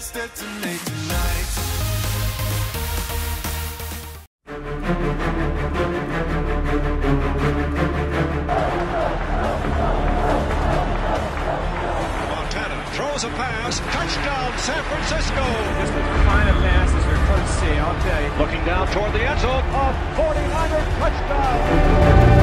Let's detonate tonight. A pass, touchdown San Francisco. This was the kind of passes we're going to see, I'll tell you. Looking down toward the end zone, a 49er touchdown.